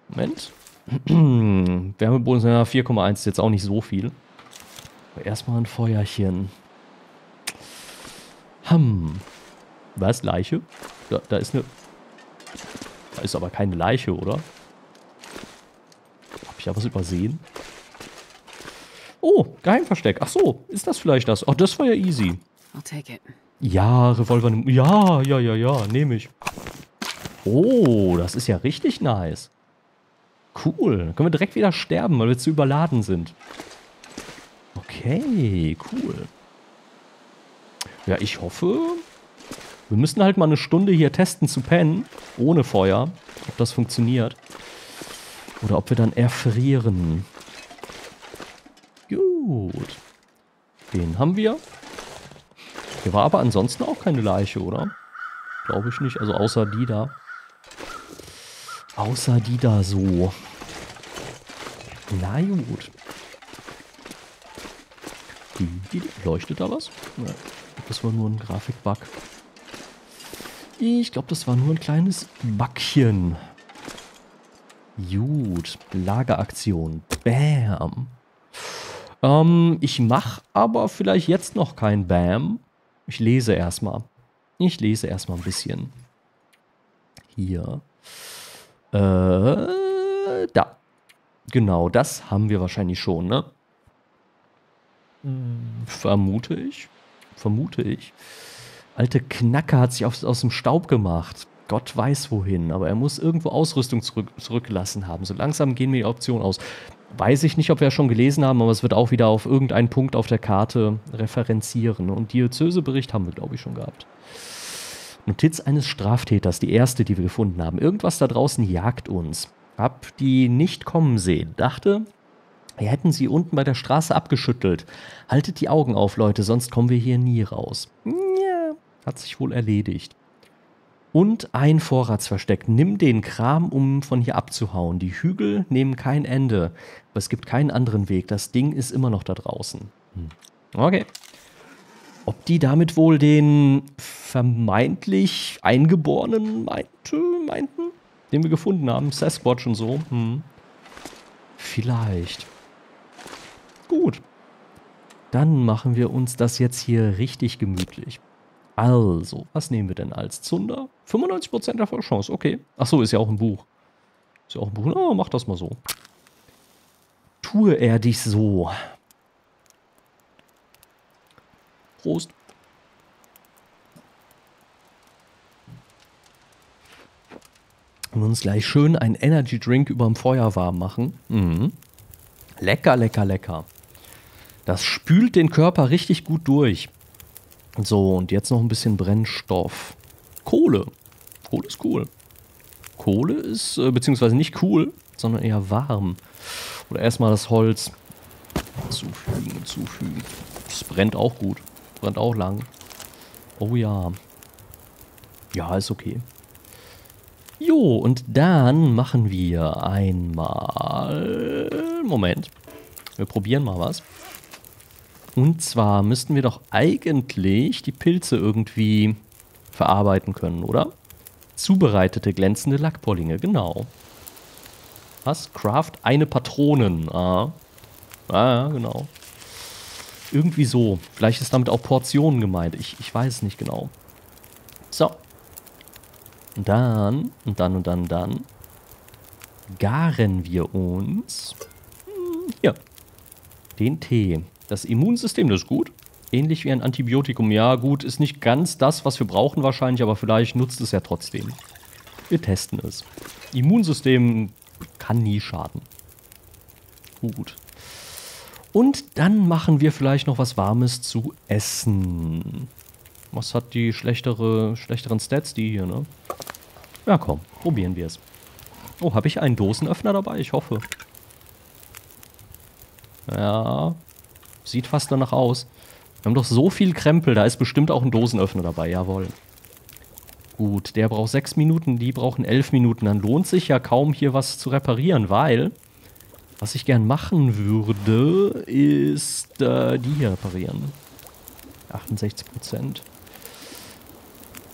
Moment. Wärmebonus, ja, 4,1 ist jetzt auch nicht so viel. Aber erstmal ein Feuerchen. Was, Leiche? Da ist eine... Da ist aber keine Leiche, oder? Hab ich da was übersehen? Oh, Geheimversteck. Ach so, ist das vielleicht das? Oh, das war ja easy. Ja, Revolver. Ja, nehme ich. Oh, das ist ja richtig nice. Cool. Dann können wir direkt wieder sterben, weil wir zu überladen sind. Okay, cool. Ja, ich hoffe... Wir müssen halt mal eine Stunde hier testen zu pennen. Ohne Feuer. Ob das funktioniert. Oder ob wir dann erfrieren. Gut. Den haben wir. Hier war aber ansonsten auch keine Leiche, oder? Glaube ich nicht. Also außer die da. So. Na gut. Leuchtet da was? Nein. Das war nur ein Grafikbug. Ich glaube, das war nur ein kleines Backchen. Gut, Lageraktion. Bam. Ich mache aber vielleicht jetzt noch kein Bam. Ich lese erstmal ein bisschen. hier. Da. Genau, das haben wir wahrscheinlich schon, ne? Vermute ich. Vermute ich. Alte Knacker hat sich aus dem Staub gemacht. Gott weiß wohin, aber er muss irgendwo Ausrüstung zurückgelassen haben. So langsam gehen mir die Optionen aus. Weiß ich nicht, ob wir schon gelesen haben, aber es wird auch wieder auf irgendeinen Punkt auf der Karte referenzieren. Und Diözesebericht haben wir, glaube ich, schon gehabt. Notiz eines Straftäters, die erste, die wir gefunden haben. Irgendwas da draußen jagt uns. Hab die nicht kommen sehen. Dachte, wir hätten sie unten bei der Straße abgeschüttelt. Haltet die Augen auf, Leute, sonst kommen wir hier nie raus. Ja, hat sich wohl erledigt. Und ein Vorratsversteck. Nimm den Kram, um von hier abzuhauen. Die Hügel nehmen kein Ende. Aber es gibt keinen anderen Weg. Das Ding ist immer noch da draußen. Okay. Ob die damit wohl den vermeintlich Eingeborenen meinten? Den wir gefunden haben. Sasquatch und so. Vielleicht. Gut. Dann machen wir uns das jetzt hier richtig gemütlich. Also, was nehmen wir denn als Zunder? 95% Erfolgschance, okay. Achso, ist ja auch ein Buch. Ist ja auch ein Buch. Oh, mach das mal so. Tue er dich so. Prost. Und uns gleich schön einen Energy Drink überm Feuer warm machen. Lecker, lecker, lecker. Das spült den Körper richtig gut durch. So, und jetzt noch ein bisschen Brennstoff. Kohle. Kohle ist cool. Kohle ist, beziehungsweise nicht cool, sondern eher warm. Oder erstmal das Holz zufügen. Das brennt auch gut. Brennt auch lang. Oh ja. Ja, ist okay. Jo, und dann machen wir einmal... Moment. Wir probieren mal was. Und zwar müssten wir doch eigentlich die Pilze irgendwie verarbeiten können, oder? Zubereitete glänzende Lackpollinge, genau. Was? Craft eine Patronen. Ah, genau. Irgendwie so. Vielleicht ist damit auch Portionen gemeint. Ich weiß es nicht genau. So. Und dann garen wir uns hier den Tee. Das Immunsystem, das ist gut. Ähnlich wie ein Antibiotikum. Ja, gut, ist nicht ganz das, was wir brauchen wahrscheinlich, aber vielleicht nutzt es ja trotzdem. Wir testen es. Immunsystem kann nie schaden. Gut. Und dann machen wir vielleicht noch was Warmes zu essen. Was hat die schlechteren Stats? Die hier, ne? Ja, komm, probieren wir es. Oh, habe ich einen Dosenöffner dabei? Ich hoffe. Ja... Sieht fast danach aus. Wir haben doch so viel Krempel, da ist bestimmt auch ein Dosenöffner dabei, jawohl. Gut, der braucht 6 Minuten, die brauchen 11 Minuten. Dann lohnt sich ja kaum hier was zu reparieren, weil was ich gern machen würde, ist die hier reparieren. 68%.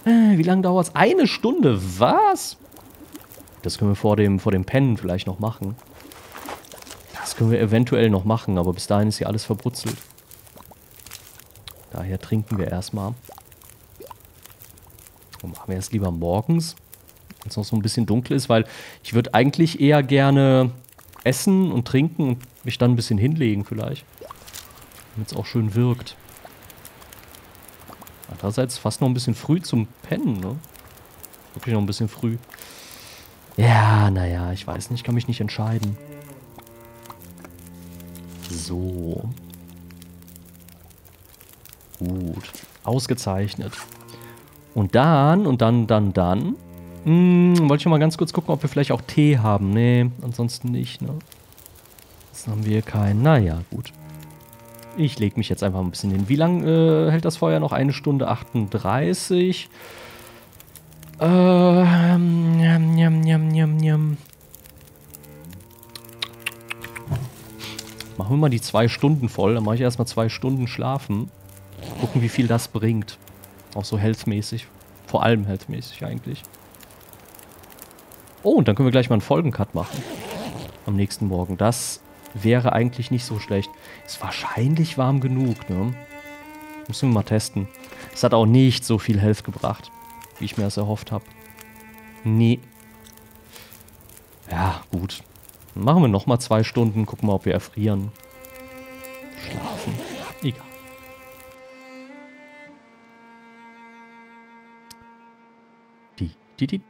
Wie lange dauert es? Eine Stunde, was? Das können wir vor dem Pennen vielleicht noch machen. Das können wir eventuell noch machen, aber bis dahin ist hier alles verbrutzelt. Daher trinken wir erstmal. Und machen wir es lieber morgens, wenn es noch so ein bisschen dunkel ist, weil ich würde eigentlich eher gerne essen und trinken und mich dann ein bisschen hinlegen vielleicht. Damit es auch schön wirkt. Andererseits fast noch ein bisschen früh zum Pennen, ne? Wirklich noch ein bisschen früh. Ja, naja, ich weiß nicht, ich kann mich nicht entscheiden. So. Gut. Ausgezeichnet. Und dann. Wollte ich mal ganz kurz gucken, ob wir vielleicht auch Tee haben. Nee, ansonsten nicht, ne? Jetzt haben wir keinen. Naja, gut. Ich lege mich jetzt einfach ein bisschen hin. Wie lange hält das Feuer noch? Eine Stunde 38. Machen wir mal die 2 Stunden voll. Dann mache ich erstmal 2 Stunden schlafen. Gucken, wie viel das bringt. Auch so healthmäßig. Vor allem healthmäßig eigentlich. Oh, und dann können wir gleich mal einen Folgencut machen. Am nächsten Morgen. Das wäre eigentlich nicht so schlecht. Ist wahrscheinlich warm genug, ne? Müssen wir mal testen. Es hat auch nicht so viel Health gebracht, wie ich mir das erhofft habe. Nee. Ja, gut. Dann machen wir nochmal 2 Stunden, gucken mal, ob wir erfrieren. Schlafen. Egal.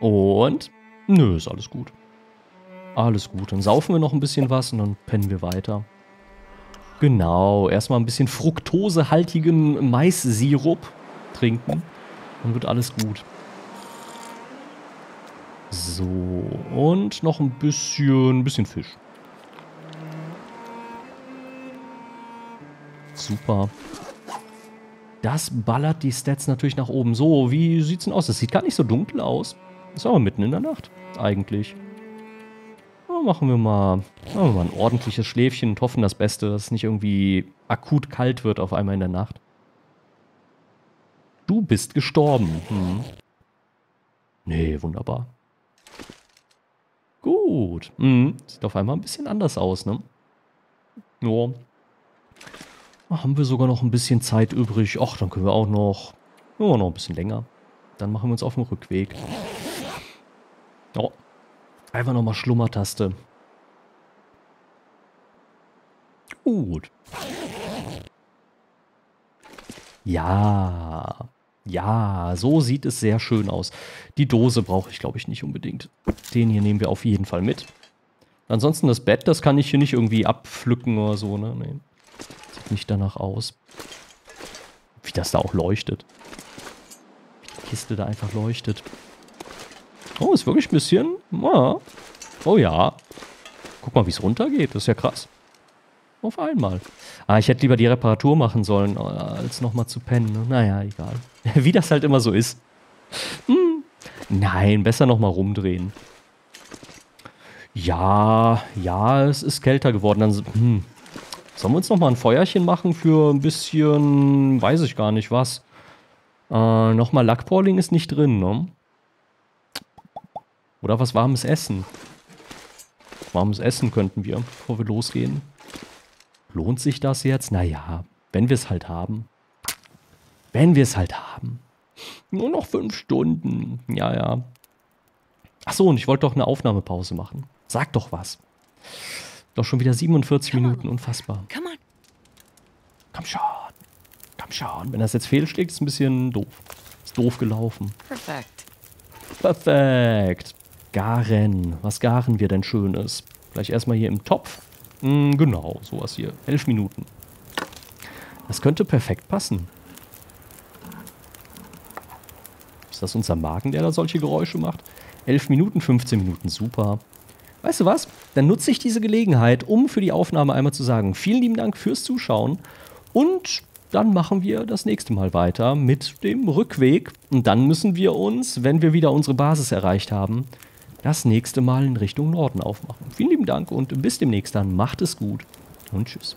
Und? Nö, ist alles gut. Alles gut. Dann saufen wir noch ein bisschen was und dann pennen wir weiter. Genau. Erstmal ein bisschen fruktosehaltigem Mais-Sirup trinken. Dann wird alles gut. So. Und noch ein bisschen Fisch. Super. Das ballert die Stats natürlich nach oben. So, wie sieht's denn aus? Das sieht gar nicht so dunkel aus. Ist aber mitten in der Nacht, eigentlich. Ja, machen wir mal ein ordentliches Schläfchen und hoffen das Beste, dass es nicht irgendwie akut kalt wird auf einmal in der Nacht. Du bist gestorben. Hm. Nee, wunderbar. Gut. Hm. Sieht auf einmal ein bisschen anders aus, ne? Ja. Haben wir sogar noch ein bisschen Zeit übrig. Ach, dann können wir auch noch... Ja, noch ein bisschen länger. Dann machen wir uns auf den Rückweg. Oh. Einfach nochmal Schlummertaste. Gut. Ja. Ja, so sieht es sehr schön aus. Die Dose brauche ich, glaube ich, nicht unbedingt. Den hier nehmen wir auf jeden Fall mit. Ansonsten das Bett, das kann ich hier nicht irgendwie abpflücken oder so, ne? Nee. Sieht nicht danach aus. Wie das da auch leuchtet. Wie die Kiste da einfach leuchtet. Oh, ist wirklich ein bisschen... Ja. Oh ja. Guck mal, wie es runtergeht. Das ist ja krass. Auf einmal. Ah, ich hätte lieber die Reparatur machen sollen, als nochmal zu pennen. Naja, egal. Wie das halt immer so ist. Hm. Nein, besser nochmal rumdrehen. Ja, ja, es ist kälter geworden. Dann... Hm. Sollen wir uns nochmal ein Feuerchen machen für ein bisschen, weiß ich gar nicht was. Nochmal Lackporling ist nicht drin, ne? Oder was warmes Essen. Warmes Essen könnten wir, bevor wir losgehen. Lohnt sich das jetzt? Naja, wenn wir es halt haben. Wenn wir es halt haben. Nur noch 5 Stunden. Ja, ja. Achso, und ich wollte doch eine Aufnahmepause machen. Sag doch was. Doch schon wieder 47 Minuten, unfassbar. Komm schon. Komm schon. Wenn das jetzt fehlschlägt, ist es ein bisschen doof. Ist doof gelaufen. Perfekt. Perfekt. Garen. Was garen wir denn Schönes? Vielleicht erstmal hier im Topf. Hm, genau, sowas hier. 11 Minuten. Das könnte perfekt passen. Ist das unser Magen, der da solche Geräusche macht? 11 Minuten, 15 Minuten, super. Weißt du was? Dann nutze ich diese Gelegenheit, um für die Aufnahme einmal zu sagen, vielen lieben Dank fürs Zuschauen und dann machen wir das nächste Mal weiter mit dem Rückweg und dann müssen wir uns, wenn wir wieder unsere Basis erreicht haben, das nächste Mal in Richtung Norden aufmachen. Vielen lieben Dank und bis demnächst dann. Macht es gut und tschüss.